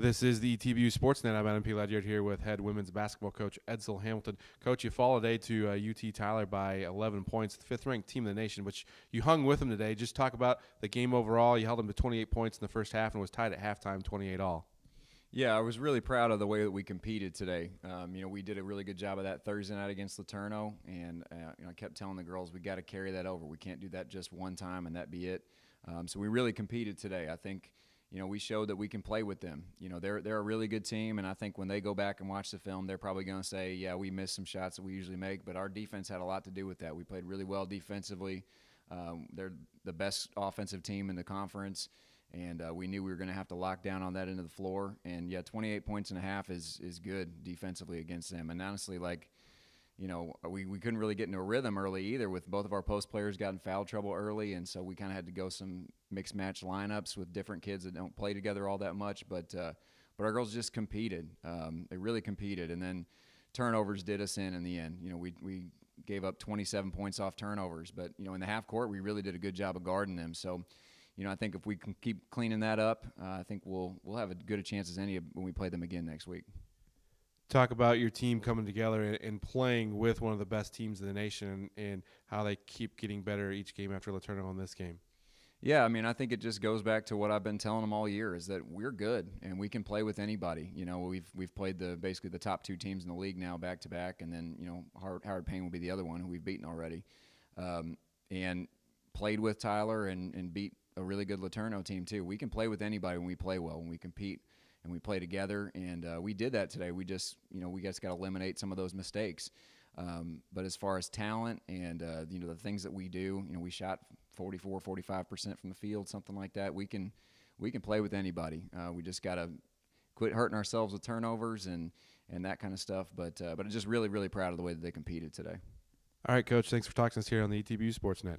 This is the ETBU Sportsnet. I'm Adam P. Ledyard here with head women's basketball coach Edsel Hamilton. Coach, you fall today to UT Tyler by 11 points, the fifth-ranked team in the nation, which you hung with them today. Just talk about the game overall. You held them to 28 points in the first half and was tied at halftime 28-all. Yeah, I was really proud of the way that we competed today. We did a really good job of that Thursday night against Letourneau, and I kept telling the girls we got to carry that over. We can't do that just one time and that be it. So we really competed today. I think we showed that we can play with them. They're a really good team, and I think when they go back and watch the film, they're probably going to say, yeah, we missed some shots that we usually make, but our defense had a lot to do with that. We played really well defensively. They're the best offensive team in the conference, and we knew we were going to have to lock down on that end of the floor. And, yeah, 28 points and a half is good defensively against them. And honestly, we couldn't really get into a rhythm early either, with both of our post players got in foul trouble early, and so we kind of had to go some mixed match lineups with different kids that don't play together all that much. But our girls just competed. They really competed, and then turnovers did us in the end. We gave up 27 points off turnovers, but in the half court we really did a good job of guarding them. So I think if we can keep cleaning that up, I think we'll have as good a chance as any when we play them again next week. Talk about your team coming together and playing with one of the best teams in the nation, and how they keep getting better each game after Letourneau in this game. Yeah, I think it just goes back to what I've been telling them all year, is that we're good and we can play with anybody. We've played basically the top two teams in the league now back to back, and then Howard Payne will be the other one who we've beaten already, and played with Tyler and beat a really good Letourneau team too. We can play with anybody when we play well, when we compete. And we play together, and we did that today. We just got to eliminate some of those mistakes. But as far as talent and the things that we do, we shot 45% from the field, something like that. We can play with anybody. We just got to quit hurting ourselves with turnovers and that kind of stuff. But I'm just really, really proud of the way that they competed today. All right, Coach. Thanks for talking to us here on the ETBU Sportsnet.